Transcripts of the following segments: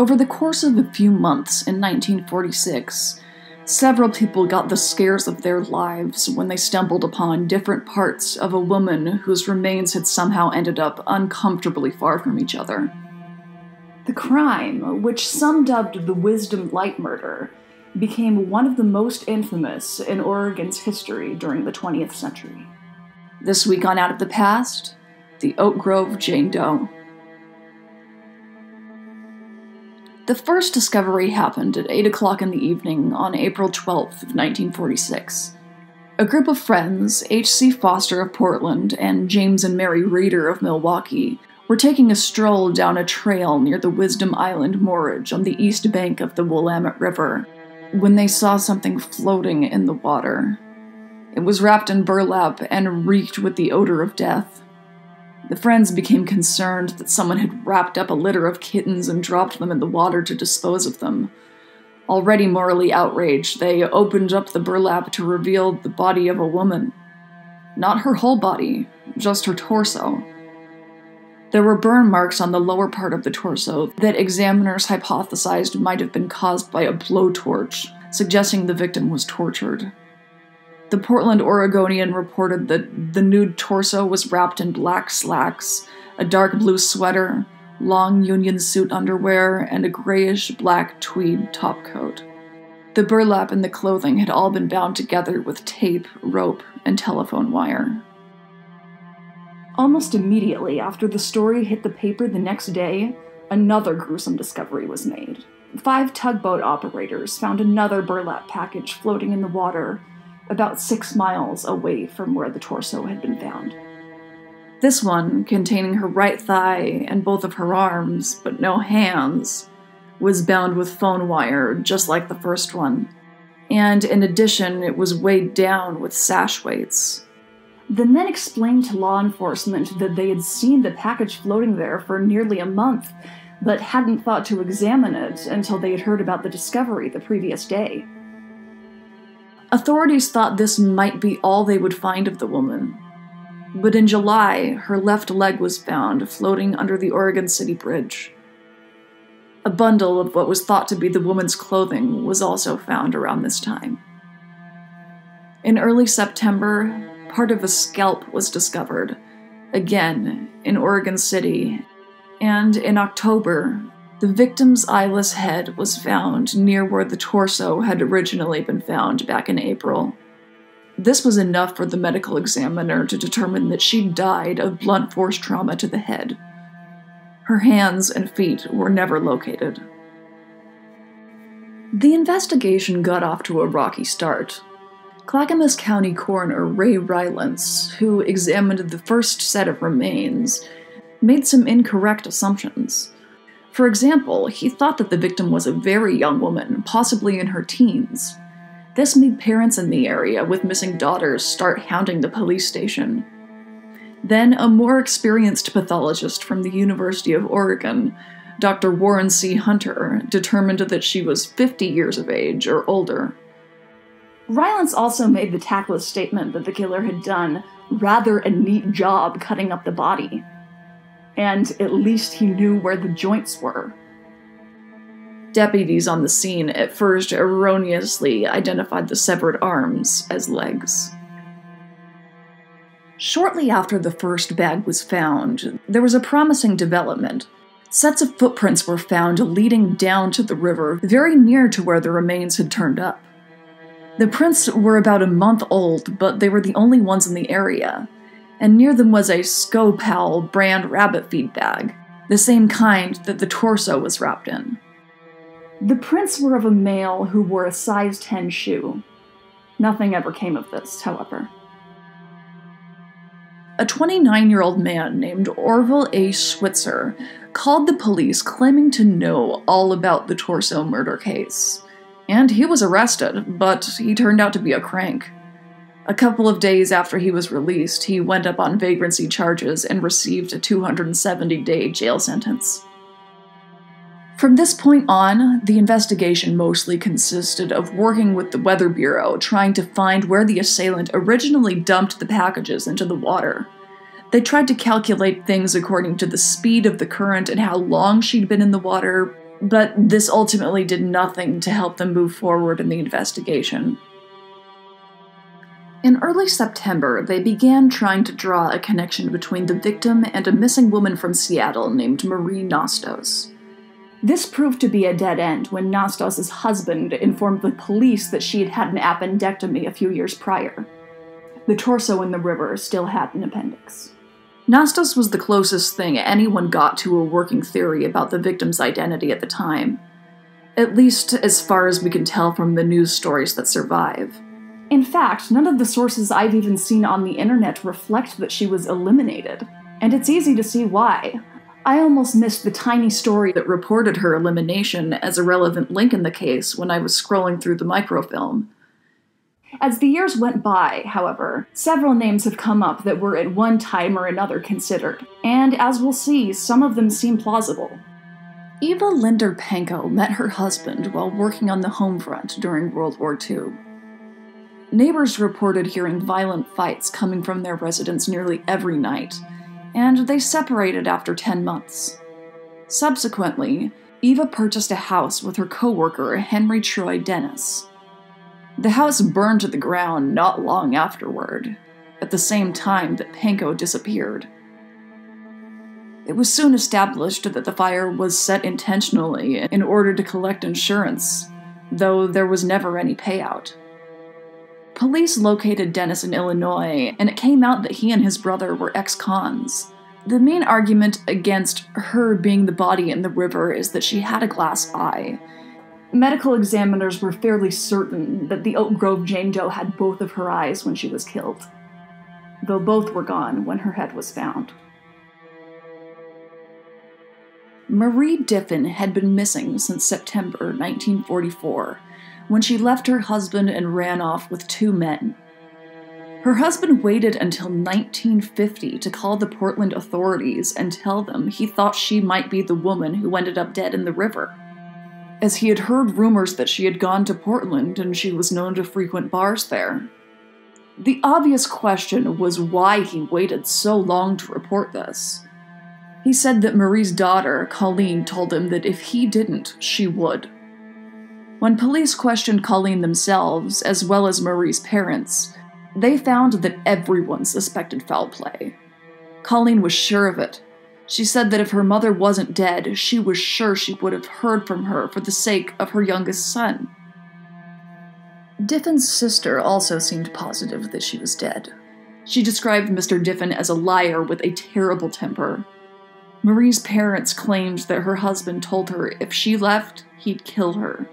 Over the course of a few months in 1946, several people got the scares of their lives when they stumbled upon different parts of a woman whose remains had somehow ended up uncomfortably far from each other. The crime, which some dubbed the Wisdom Light Murder, became one of the most infamous in Oregon's history during the 20th century. This week on Out of the Past, the Oak Grove Jane Doe. The first discovery happened at 8 o'clock in the evening on April 12th of 1946. A group of friends, H.C. Foster of Portland and James and Mary Reeder of Milwaukee, were taking a stroll down a trail near the Wisdom Island moorage on the east bank of the Willamette River when they saw something floating in the water. It was wrapped in burlap and reeked with the odor of death. The friends became concerned that someone had wrapped up a litter of kittens and dropped them in the water to dispose of them. Already morally outraged, they opened up the burlap to reveal the body of a woman. Not her whole body, just her torso. There were burn marks on the lower part of the torso that examiners hypothesized might have been caused by a blowtorch, suggesting the victim was tortured. The Portland Oregonian reported that the nude torso was wrapped in black slacks, a dark blue sweater, long union suit underwear, and a grayish-black tweed topcoat. The burlap and the clothing had all been bound together with tape, rope, and telephone wire. Almost immediately after the story hit the paper the next day, another gruesome discovery was made. 5 tugboat operators found another burlap package floating in the water, about 6 miles away from where the torso had been found. This one, containing her right thigh and both of her arms, but no hands, was bound with phone wire, just like the first one. And in addition, it was weighed down with sash weights. The men explained to law enforcement that they had seen the package floating there for nearly a month, but hadn't thought to examine it until they had heard about the discovery the previous day. Authorities thought this might be all they would find of the woman. But in July, her left leg was found floating under the Oregon City Bridge. A bundle of what was thought to be the woman's clothing was also found around this time. In early September, part of a scalp was discovered, again in Oregon City, and in October, the victim's eyeless head was found near where the torso had originally been found back in April. This was enough for the medical examiner to determine that she died of blunt force trauma to the head. Her hands and feet were never located. The investigation got off to a rocky start. Clackamas County Coroner Ray Rylance, who examined the first set of remains, made some incorrect assumptions. For example, he thought that the victim was a very young woman, possibly in her teens. This made parents in the area with missing daughters start hounding the police station. Then a more experienced pathologist from the University of Oregon, Dr. Warren C. Hunter, determined that she was 50 years of age or older. Rylance also made the tactless statement that the killer had done rather a neat job cutting up the body. And at least he knew where the joints were. Deputies on the scene at first erroneously identified the severed arms as legs. Shortly after the first bag was found, there was a promising development. Sets of footprints were found leading down to the river, very near to where the remains had turned up. The prints were about a month old, but they were the only ones in the area. And near them was a Sco-Pal brand rabbit feed bag, the same kind that the torso was wrapped in. The prints were of a male who wore a size 10 shoe. Nothing ever came of this, however. A 29-year-old man named Orville A. Schwitzer called the police claiming to know all about the torso murder case. And he was arrested, but he turned out to be a crank. A couple of days after he was released, he went up on vagrancy charges and received a 270-day jail sentence. From this point on, the investigation mostly consisted of working with the Weather Bureau, trying to find where the assailant originally dumped the packages into the water. They tried to calculate things according to the speed of the current and how long she'd been in the water, but this ultimately did nothing to help them move forward in the investigation. In early September, they began trying to draw a connection between the victim and a missing woman from Seattle named Marie Nastos. This proved to be a dead end when Nastos' husband informed the police that she had had an appendectomy a few years prior. The torso in the river still had an appendix. Nastos was the closest thing anyone got to a working theory about the victim's identity at the time, at least as far as we can tell from the news stories that survive. In fact, none of the sources I've even seen on the internet reflect that she was eliminated, and it's easy to see why. I almost missed the tiny story that reported her elimination as a relevant link in the case when I was scrolling through the microfilm. As the years went by, however, several names have come up that were at one time or another considered, and as we'll see, some of them seem plausible. Eva Linder Panko met her husband while working on the home front during World War II. Neighbors reported hearing violent fights coming from their residence nearly every night, and they separated after 10 months. Subsequently, Eva purchased a house with her co-worker Henry Troy Dennis. The house burned to the ground not long afterward, at the same time that Panko disappeared. It was soon established that the fire was set intentionally in order to collect insurance, though there was never any payout. Police located Dennis in Illinois, and it came out that he and his brother were ex-cons. The main argument against her being the body in the river is that she had a glass eye. Medical examiners were fairly certain that the Oak Grove Jane Doe had both of her eyes when she was killed, though both were gone when her head was found. Marie Diffin had been missing since September 1944, when she left her husband and ran off with two men. Her husband waited until 1950 to call the Portland authorities and tell them he thought she might be the woman who ended up dead in the river, as he had heard rumors that she had gone to Portland and she was known to frequent bars there. The obvious question was why he waited so long to report this. He said that Marie's daughter, Colleen, told him that if he didn't, she would. When police questioned Colleen themselves, as well as Marie's parents, they found that everyone suspected foul play. Colleen was sure of it. She said that if her mother wasn't dead, she was sure she would have heard from her for the sake of her youngest son. Diffin's sister also seemed positive that she was dead. She described Mr. Diffin as a liar with a terrible temper. Marie's parents claimed that her husband told her if she left, he'd kill her.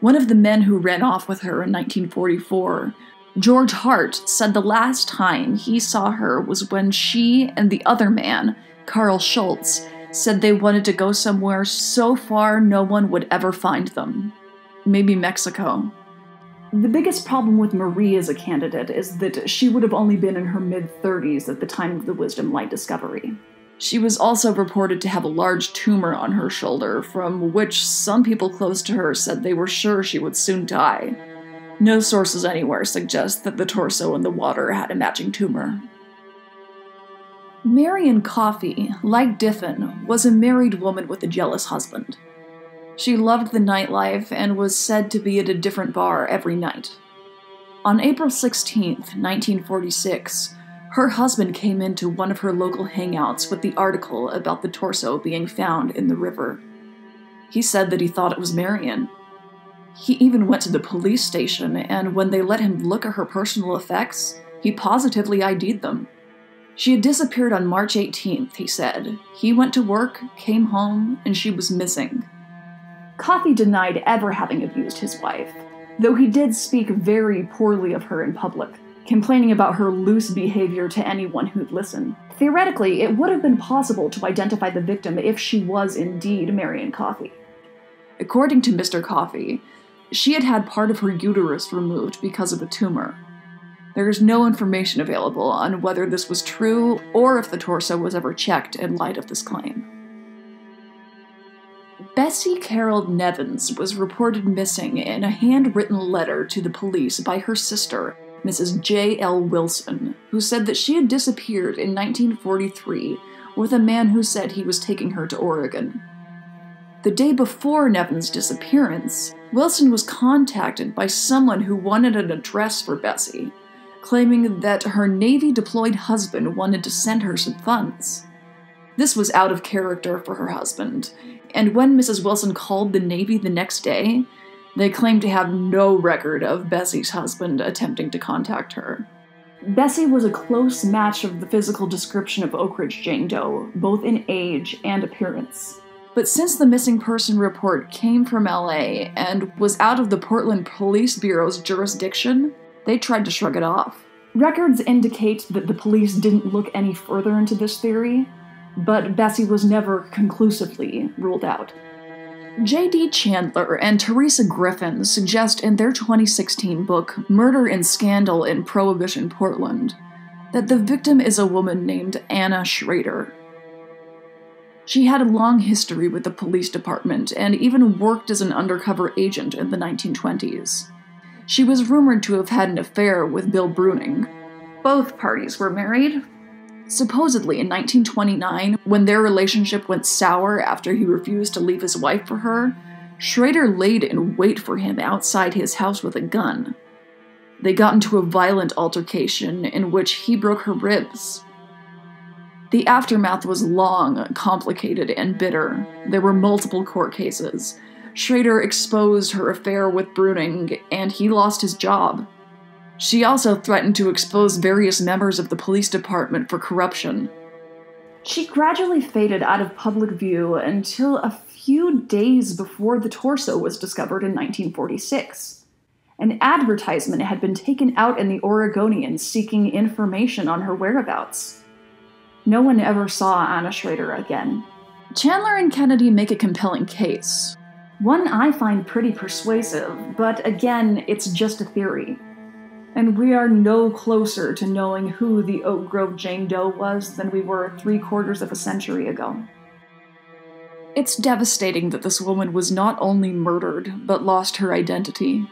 One of the men who ran off with her in 1944, George Hart, said the last time he saw her was when she and the other man, Carl Schultz, said they wanted to go somewhere so far no one would ever find them. Maybe Mexico. The biggest problem with Marie as a candidate is that she would have only been in her mid-30s at the time of the Wisdom Light discovery. She was also reported to have a large tumor on her shoulder, from which some people close to her said they were sure she would soon die. No sources anywhere suggest that the torso in the water had a matching tumor. Marian Coffey, like Diffin, was a married woman with a jealous husband. She loved the nightlife and was said to be at a different bar every night. On April 16th, 1946, her husband came into one of her local hangouts with the article about the torso being found in the river. He said that he thought it was Marian. He even went to the police station, and when they let him look at her personal effects, he positively ID'd them. She had disappeared on March 18th, he said. He went to work, came home, and she was missing. Coffey denied ever having abused his wife, though he did speak very poorly of her in public, complaining about her loose behavior to anyone who'd listen. Theoretically, it would have been possible to identify the victim if she was indeed Marian Coffey. According to Mr. Coffey, she had had part of her uterus removed because of a tumor. There is no information available on whether this was true or if the torso was ever checked in light of this claim. Bessie Carroll Nevins was reported missing in a handwritten letter to the police by her sister, Mrs. J. L. Wilson, who said that she had disappeared in 1943 with a man who said he was taking her to Oregon. The day before Nevins' disappearance, Wilson was contacted by someone who wanted an address for Bessie, claiming that her Navy-deployed husband wanted to send her some funds. This was out of character for her husband, and when Mrs. Wilson called the Navy the next day, they claimed to have no record of Bessie's husband attempting to contact her. Bessie was a close match of the physical description of Oak Ridge Jane Doe, both in age and appearance. But since the missing person report came from LA and was out of the Portland Police Bureau's jurisdiction, they tried to shrug it off. Records indicate that the police didn't look any further into this theory, but Bessie was never conclusively ruled out. J.D. Chandler and Teresa Griffin suggest in their 2016 book, Murder and Scandal in Prohibition Portland, that the victim is a woman named Anna Schrader. She had a long history with the police department and even worked as an undercover agent in the 1920s. She was rumored to have had an affair with Bill Bruning. Both parties were married. Supposedly in 1929, when their relationship went sour after he refused to leave his wife for her, Schrader laid in wait for him outside his house with a gun. They got into a violent altercation in which he broke her ribs. The aftermath was long, complicated, and bitter. There were multiple court cases. Schrader exposed her affair with Bruning, and he lost his job. She also threatened to expose various members of the police department for corruption. She gradually faded out of public view until a few days before the torso was discovered in 1946. An advertisement had been taken out in the Oregonian seeking information on her whereabouts. No one ever saw Anna Schrader again. Chandler and Kennedy make a compelling case. One I find pretty persuasive, but again, it's just a theory. And we are no closer to knowing who the Oak Grove Jane Doe was than we were 3/4 of a century ago. It's devastating that this woman was not only murdered, but lost her identity.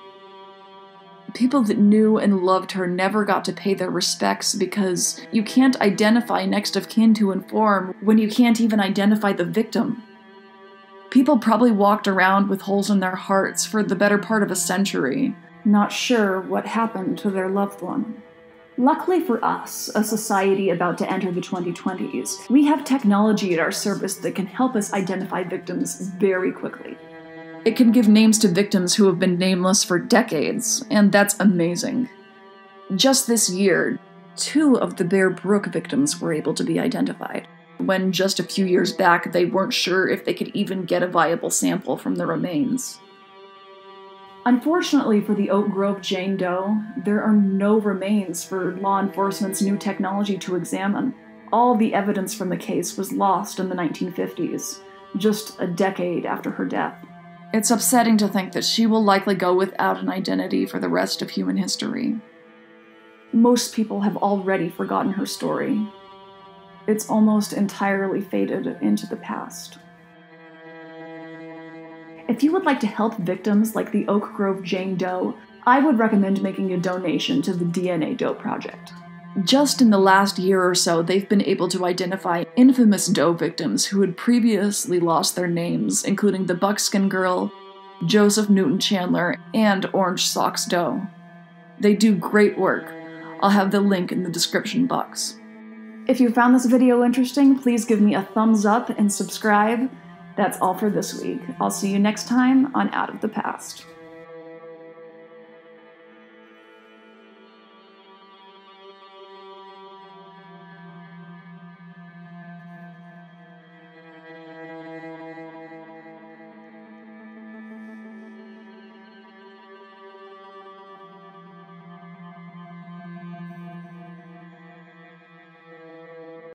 People that knew and loved her never got to pay their respects because you can't identify next of kin to inform when you can't even identify the victim. People probably walked around with holes in their hearts for the better part of a century, not sure what happened to their loved one. Luckily for us, a society about to enter the 2020s, we have technology at our service that can help us identify victims very quickly. It can give names to victims who have been nameless for decades, and that's amazing. Just this year, 2 of the Bear Brook victims were able to be identified, when just a few years back they weren't sure if they could even get a viable sample from the remains. Unfortunately for the Oak Grove Jane Doe, there are no remains for law enforcement's new technology to examine. All the evidence from the case was lost in the 1950s, just a decade after her death. It's upsetting to think that she will likely go without an identity for the rest of human history. Most people have already forgotten her story. It's almost entirely faded into the past. If you would like to help victims like the Oak Grove Jane Doe, I would recommend making a donation to the DNA Doe Project. Just in the last year or so, they've been able to identify infamous Doe victims who had previously lost their names, including the Buckskin Girl, Joseph Newton Chandler, and Orange Socks Doe. They do great work. I'll have the link in the description box. If you found this video interesting, please give me a thumbs up and subscribe. That's all for this week. I'll see you next time on Out of the Past.